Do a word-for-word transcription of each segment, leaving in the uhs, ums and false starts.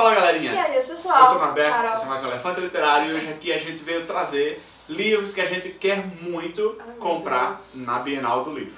Fala, galerinha! E aí, pessoal? Eu sou o Norberto, Carol. Esse é mais um Elefante Literário e hoje aqui a gente veio trazer livros que a gente quer muito Ai, comprar na Bienal do Livro.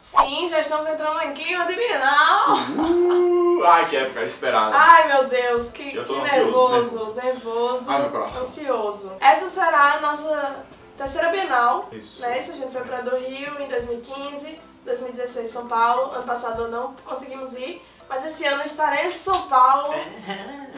Sim, já estamos entrando em clima de Bienal! Uh, ai, que época esperada! Ai, meu Deus, que, eu tô que ansioso, nervoso, nervoso, ai, meu ansioso. Essa será a nossa terceira Bienal, Isso. né? Isso a gente foi para do Rio em dois mil e quinze, dois mil e dezesseis São Paulo, ano passado não conseguimos ir, mas esse ano estaremos em São Paulo,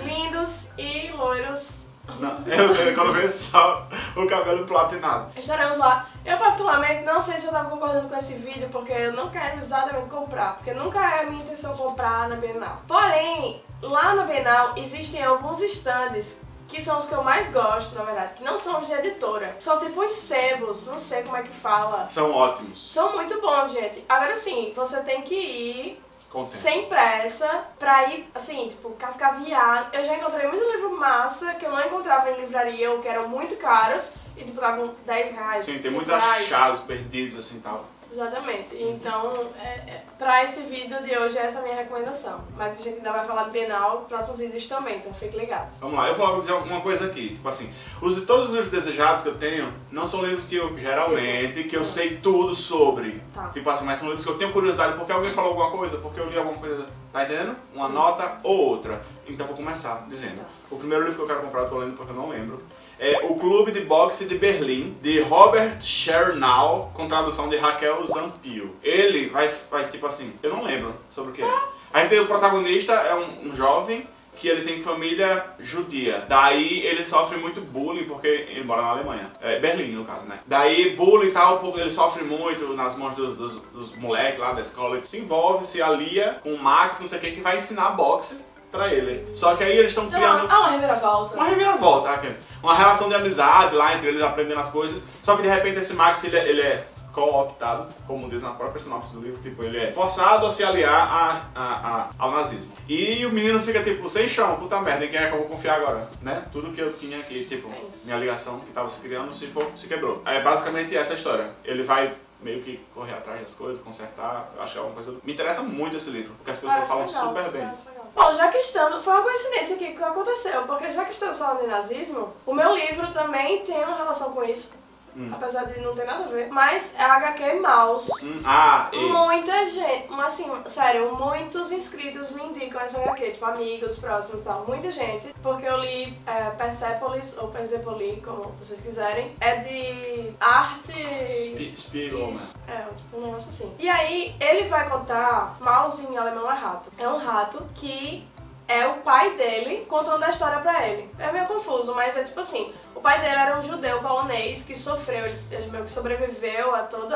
lindos e loiros. Não, eu, eu coloquei só o cabelo platinado. Estaremos lá. Eu particularmente não sei se eu tava concordando com esse vídeo, porque eu não quero exatamente comprar, porque nunca é a minha intenção comprar na Bienal. Porém, lá na Bienal existem alguns stands que são os que eu mais gosto, na verdade, que não são os de editora. São tipo os sebos, não sei como é que fala. São ótimos. São muito bons, gente. Agora sim, você tem que ir Contente. sem pressa, pra ir, assim, tipo, cascaviar. Eu já encontrei muito livro massa que eu não encontrava em livraria ou que eram muito caros e, tipo, davam dez reais. Sim, tem muitos achados perdidos, assim, tal. Exatamente. Então, é, é, pra esse vídeo de hoje, essa é a minha recomendação. Mas a gente ainda vai falar do Bienal nos próximos vídeos também, então fiquem ligados. Vamos lá, eu vou dizer uma coisa aqui, tipo assim, os de todos os livros desejados que eu tenho, não são livros que eu, geralmente, que eu sei tudo sobre. Tá. Tipo assim, mas são livros que eu tenho curiosidade porque alguém falou alguma coisa, porque eu li alguma coisa, tá entendendo? Uma hum. nota ou outra. Então vou começar dizendo. Tá. O primeiro livro que eu quero comprar, eu tô lendo porque eu não lembro. É O Clube de Boxe de Berlim, de Robert Schernau, com tradução de Raquel Zampio. Ele vai, vai tipo assim, eu não lembro sobre o que é. Aí tem o protagonista, é um, um jovem que ele tem família judia. Daí ele sofre muito bullying, porque ele mora na Alemanha. É, Berlim, no caso, né? Daí bullying e tal, porque ele sofre muito nas mãos dos, dos, dos moleques lá da escola. Ele se envolve, se alia com o Max, não sei o que, que vai ensinar boxe pra ele. Só que aí eles estão então, criando... Ah, uma reviravolta. Uma reviravolta, aqui. Uma relação de amizade lá entre eles, aprendendo as coisas. Só que de repente esse Max, ele é, ele é cooptado, como diz na própria sinopse do livro. Tipo, ele é forçado a se aliar a, a, a, ao nazismo. E o menino fica tipo, sem chão, puta merda, em quem é que eu vou confiar agora? Né? Tudo que eu tinha aqui, tipo, minha ligação que tava se criando, se, for, se quebrou. É basicamente essa a história. Ele vai meio que correr atrás das coisas, consertar, achar alguma coisa. Me interessa muito esse livro, porque as pessoas parece falam legal, super bem. Legal. Bom, já que estamos... Foi uma coincidência aqui que aconteceu, porque já que estamos falando de nazismo, o meu livro também tem uma relação com isso. Hum. Apesar de não ter nada a ver. Mas é a agá quê Maus. Hum. Ah, e... Muita gente, assim, sério, muitos inscritos me indicam essa agá quê, tipo amigos, próximos e tal. Muita gente. Porque eu li é, Persepolis, ou Persepolis, como vocês quiserem. É de arte... Sp Spiro, né? É, tipo um negócio assim. E aí, ele vai contar... Maus em alemão é rato. É um rato que... É o pai dele contando a história pra ele. É meio confuso, mas é tipo assim, o pai dele era um judeu polonês que sofreu, ele, ele meio que sobreviveu a todos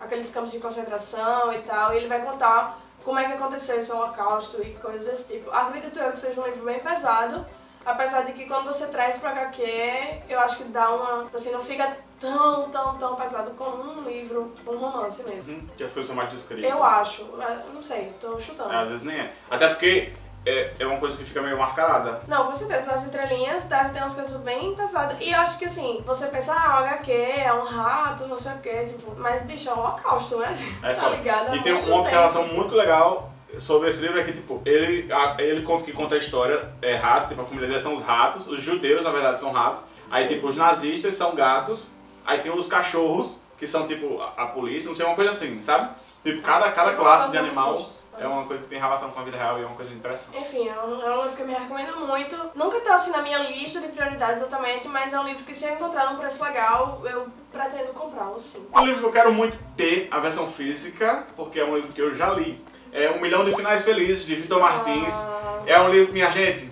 aqueles campos de concentração e tal, e ele vai contar como é que aconteceu esse holocausto e coisas desse tipo. Acredito eu que seja um livro bem pesado, apesar de que quando você traz pro agá quê, eu acho que dá uma... assim, não fica tão, tão, tão pesado como um livro, um romance mesmo. Hum, que as coisas são mais descritas. Eu acho, não sei, tô chutando. É, às vezes nem é. Até porque... É, é uma coisa que fica meio mascarada. Não, com certeza, nas entrelinhas deve ter umas coisas bem pesadas. E eu acho que assim, você pensa, ah, o agá quê é um rato, não sei o que, tipo, mas bicho, é um holocausto, né? É, tá ligado? E tem uma observação muito legal sobre esse livro é que, tipo, ele, a, ele conta, que conta a história, é rato, tipo, a família dele são os ratos, os judeus, na verdade, são ratos. Aí, Sim. tipo, os nazistas são gatos, aí tem os cachorros, que são, tipo, a, a polícia, não sei, uma coisa assim, sabe? Tipo, cada, cada classe de animal... É uma coisa que tem relação com a vida real e é uma coisa interessante. Enfim, é um, é um livro que eu me recomendo muito. Nunca tá assim na minha lista de prioridades exatamente, mas é um livro que se eu encontrar num preço legal, eu pretendo comprá-lo sim. Um livro que eu quero muito ter, a versão física, porque é um livro que eu já li. É O Milhão de Finais Felizes, de Vitor Martins. Ah... É um livro, minha gente,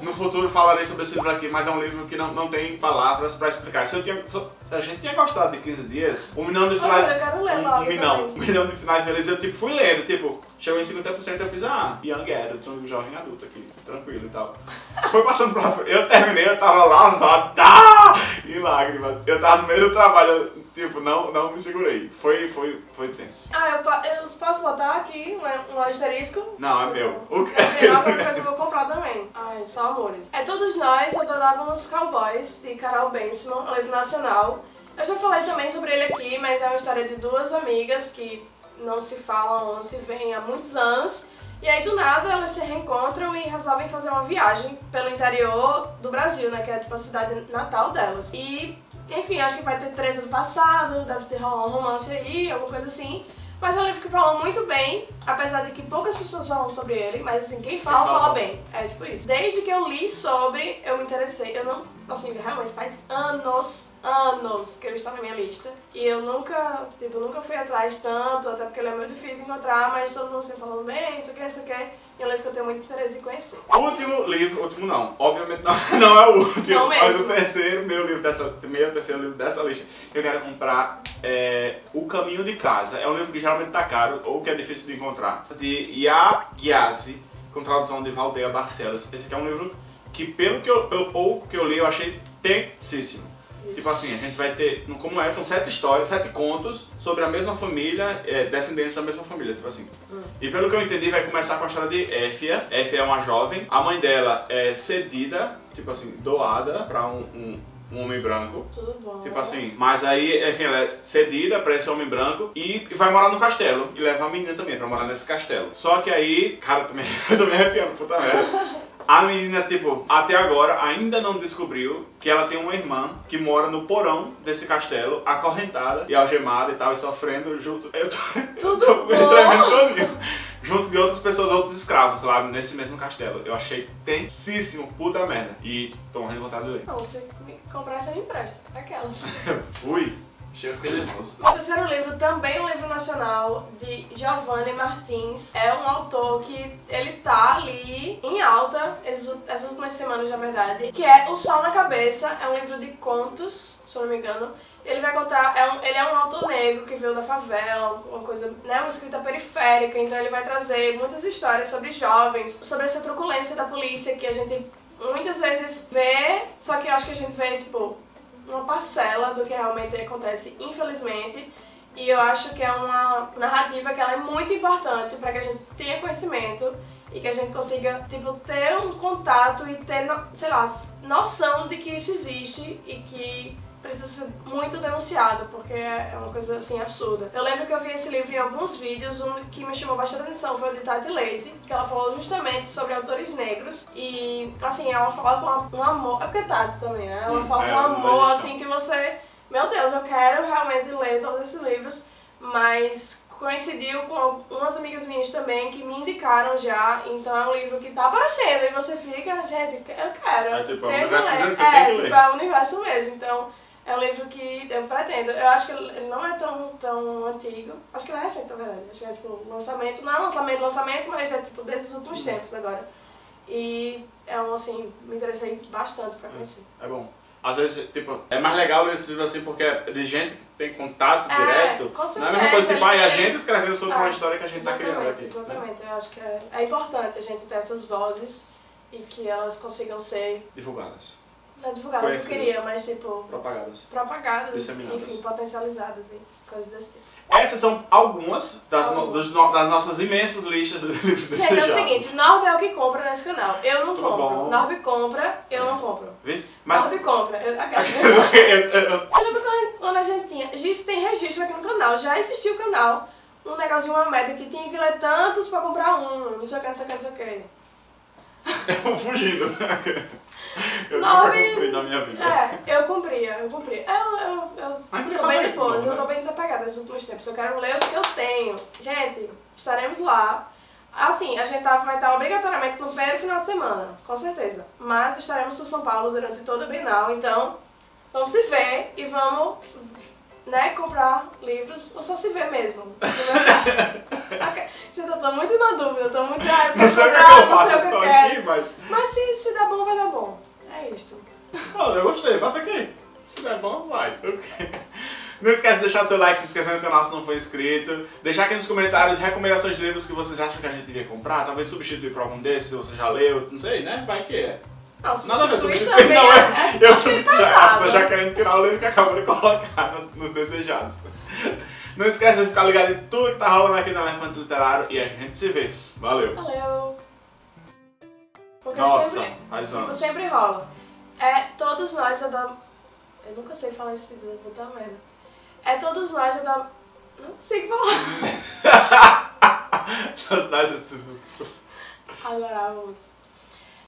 no futuro falarei sobre esse livro aqui, mas é um livro que não, não tem palavras pra explicar. Se, eu tinha, se a gente tinha gostado de quinze dias, um milhão de finais... Nossa, eu quero ler logo um, um, milhão, um milhão de finais felizes, eu tipo, fui lendo, tipo, chegou em cinquenta por cento e eu fiz, ah, young adult, um jovem adulto aqui, tranquilo e tal. Foi passando pra... Eu terminei, eu tava lavado, tá, em lágrimas. Eu tava no meio do trabalho, eu, tipo, não, não me segurei. Foi, foi, foi tenso. Ah, eu, eu posso botar aqui um, um asterisco? Não, é meu. O que? É meu, porque depois eu vou comprar também. Ai, só amores. É Todos Nós Adorávamos Cowboys, de Carol Benson, um livro nacional. Eu já falei também sobre ele aqui, mas é uma história de duas amigas que não se falam, não se veem há muitos anos. E aí do nada elas se reencontram e resolvem fazer uma viagem pelo interior do Brasil, né? Que é tipo a cidade natal delas. E enfim, acho que vai ter treta do passado, deve ter rolar um romance aí, alguma coisa assim. Mas é um livro que falou muito bem, apesar de que poucas pessoas falam sobre ele, mas assim, quem fala, fala, fala bem. É tipo isso. Desde que eu li sobre, eu me interessei. Eu não, assim, realmente faz anos, anos que ele está na minha lista. E eu nunca, tipo, nunca fui atrás tanto, até porque ele é muito difícil de encontrar, mas todo mundo sempre falando bem, não sei o que, não sei o que. E é um livro que eu tenho muito interesse em conhecer. Último livro, último não, obviamente não, não é o último, não mesmo. Mas o terceiro, meu livro dessa, primeiro, terceiro livro dessa lista que eu quero comprar é O Caminho de Casa. É um livro que geralmente tá caro ou que é difícil de encontrar. De Yaa, com tradução de Valdeia Barcelos. Esse aqui é um livro que, pelo, que eu, pelo pouco que eu li, eu achei tensíssimo. Tipo assim, a gente vai ter, como é, são sete histórias, sete contos sobre a mesma família, é, descendentes da mesma família, tipo assim. Hum. E pelo que eu entendi, vai começar com a história de Éfia. Éfia é uma jovem, a mãe dela é cedida, tipo assim, doada pra um, um, um homem branco. Tudo bom. Tipo assim, mas aí, enfim, ela é cedida pra esse homem branco e vai morar no castelo. E leva a menina também pra morar nesse castelo. Só que aí, cara, eu tô me, eu tô me arrepiando, puta merda. A menina, tipo, até agora ainda não descobriu que ela tem uma irmã que mora no porão desse castelo, acorrentada e algemada e tal, e sofrendo junto... Eu tô, Tudo eu tô bom. tremendo todinho. Junto de outras pessoas, outros escravos lá nesse mesmo castelo. Eu achei tensíssimo, puta merda. E tô morrendo de vontade de ler. Não, se me comprar, você me empresta. Aquelas. Ui. Chega, fiquei nervoso. O terceiro livro, também um livro nacional, de Giovanni Martins. É um autor que ele tá ali em alta essas últimas semanas, na verdade, que é O Sol na Cabeça. É um livro de contos, se eu não me engano. Ele vai contar, é um, ele é um autor negro que veio da favela, uma coisa, né, uma escrita periférica. Então ele vai trazer muitas histórias sobre jovens, sobre essa truculência da polícia que a gente muitas vezes vê, só que eu acho que a gente vê, tipo, uma parcela do que realmente acontece, infelizmente, e eu acho que é uma narrativa que ela é muito importante para que a gente tenha conhecimento e que a gente consiga, tipo, ter um contato e ter, sei lá, noção de que isso existe e que precisa ser muito denunciado, porque é uma coisa, assim, absurda. Eu lembro que eu vi esse livro em alguns vídeos. Um que me chamou bastante atenção foi o de Tati Leite, que ela falou justamente sobre autores negros. E, assim, ela fala com um amor... É porque é Tati também, né? Ela fala com um amor, assim, que você... Meu Deus, eu quero realmente ler todos esses livros, mas... coincidiu com umas amigas minhas também que me indicaram já, então é um livro que tá aparecendo e você fica, gente, eu quero. É tipo, tem que ler. É, tem que tipo, é o universo mesmo, então é um livro que eu pretendo. Eu acho que ele não é tão, tão antigo, acho que ele é recente, na verdade, acho que é tipo lançamento, não é lançamento, lançamento, mas é tipo desde os últimos tempos agora. E é um, assim, me interessei bastante pra conhecer. É bom. Às vezes, tipo, é mais legal ler esse livro assim porque é de gente que tem contato é, direto. Com certeza, não é a mesma coisa tipo, ah, a gente escrevendo sobre é, uma história que a gente tá criando aqui. Exatamente, né? Eu acho que é, é importante a gente ter essas vozes e que elas consigam ser... divulgadas. Não é divulgadas, eu queria, mas tipo... propagadas. Propagadas, disseminadas. Enfim, potencializadas e coisas desse tipo. Essas são algumas das, algumas. No, dos no, das nossas imensas listas de livros. Gente, é o seguinte, Norb é o que compra nesse canal. Eu não Tudo compro. Norb compra, eu não compro. Vixe? Mas... Norb compra. Eu... Você lembra quando a gente tinha... Gente, tem registro aqui no canal. Já existia o canal. Um negócio de uma meta que tinha que ler tantos pra comprar um. Não sei o que, não sei o que, não sei o que. Eu fugindo. Eu Norb... nunca comprei na minha vida. É, eu cumpria, eu cumpria. Eu, eu, eu, Ai, eu tô bem disposta, eu tô bem desapegada nesses últimos tempos. Eu quero ler os que eu tenho. Gente, estaremos lá. Assim, a gente vai estar obrigatoriamente no primeiro final de semana, com certeza. Mas estaremos por São Paulo durante todo o Bienal, então vamos se ver e vamos, né, comprar livros ou só se ver mesmo. Okay. Gente, eu tô muito na dúvida, eu tô muito... Ah, eu não sei o que eu faço, eu tô aqui, mas... Mas se, se dá bom, vai dar bom. É isto. Olha, eu gostei, bota aqui. Se der bom, vai. Okay. Não esquece de deixar seu like, se inscrever no canal se não for inscrito. Deixar aqui nos comentários recomendações de livros que vocês acham que a gente devia comprar. Talvez substituir por algum desses, se você já leu. Não sei, né? Vai que é. Não, nada a ver, substituir não é. é eu já, já querendo tirar o livro que acabou de colocar nos desejados. Não esquece de ficar ligado em tudo que tá rolando aqui no Elefante Literário e a gente se vê. Valeu! Valeu! Porque Nossa, sempre, faz anos. Tipo, sempre rola. É Todos Nós Adorávamos... Eu nunca sei falar esse livro, puta merda. É Todos Nós Adorávamos... Não consigo falar. Nós adorávamos.